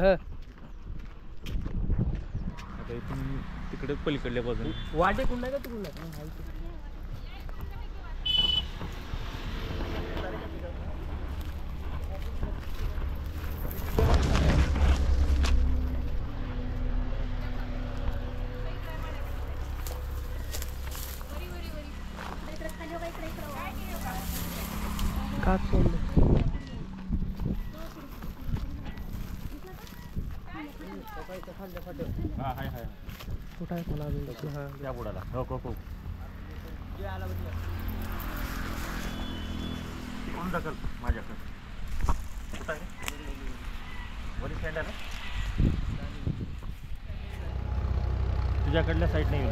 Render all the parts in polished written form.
तिकडे पलीकडल्या बाजून वाटे कुंडा का तिकडून तुझ्याकडल्या साइड नाही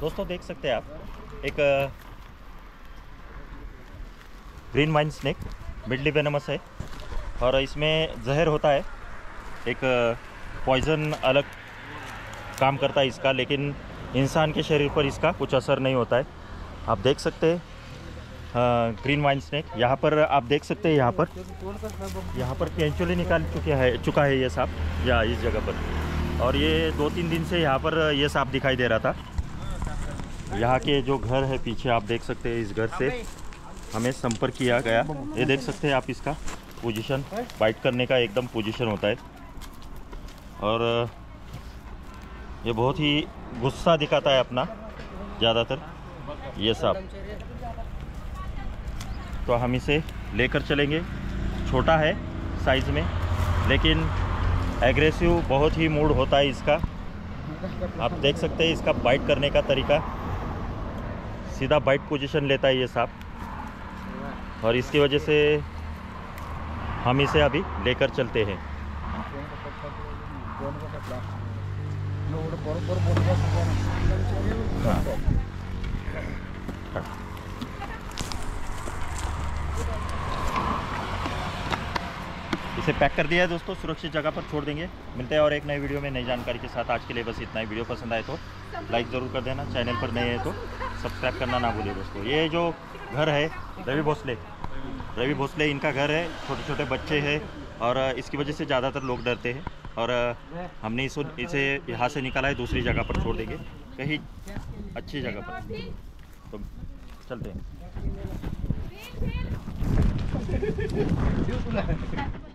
दोस्तों देख सकते हैं आप एक green mine snake mildly venomous है और इसमें जहर होता है, एक पॉइजन अलग काम करता है इसका, लेकिन इंसान के शरीर पर इसका कुछ असर नहीं होता है। आप देख सकते हैं ग्रीन वाइन स्नेक, यहाँ पर आप देख सकते हैं यहाँ पर पेंचुली निकाल चुका है ये सांप या इस जगह पर, और ये 2-3 दिन से यहाँ पर ये सांप दिखाई दे रहा था। यहाँ के जो घर है पीछे आप देख सकते हैं, इस घर से हमें संपर्क किया गया। ये देख सकते हैं आप इसका पोजीशन, बाइट करने का एकदम पोजीशन होता है और ये बहुत ही गुस्सा दिखाता है अपना ज़्यादातर ये सांप। तो हम इसे लेकर चलेंगे, छोटा है साइज़ में लेकिन एग्रेसिव बहुत ही मूड होता है इसका। आप देख सकते हैं इसका बाइट करने का तरीका, सीधा बाइट पोजीशन लेता है ये सांप और इसकी वजह से हम इसे अभी लेकर चलते हैं। इसे पैक कर दिया है दोस्तों, सुरक्षित जगह पर छोड़ देंगे। मिलते हैं और एक नई वीडियो में नई जानकारी के साथ। आज के लिए बस इतना ही। वीडियो पसंद आए तो लाइक ज़रूर कर देना, चैनल पर नए हैं तो सब्सक्राइब करना ना भूलिए दोस्तों। ये जो घर है रवि भोसले इनका घर है, छोटे छोटे बच्चे हैं और इसकी वजह से ज़्यादातर लोग डरते हैं और हमने इसे यहाँ से निकाला है, दूसरी जगह पर छोड़ देंगे, कहीं अच्छी जगह पर। तो चलते हैं।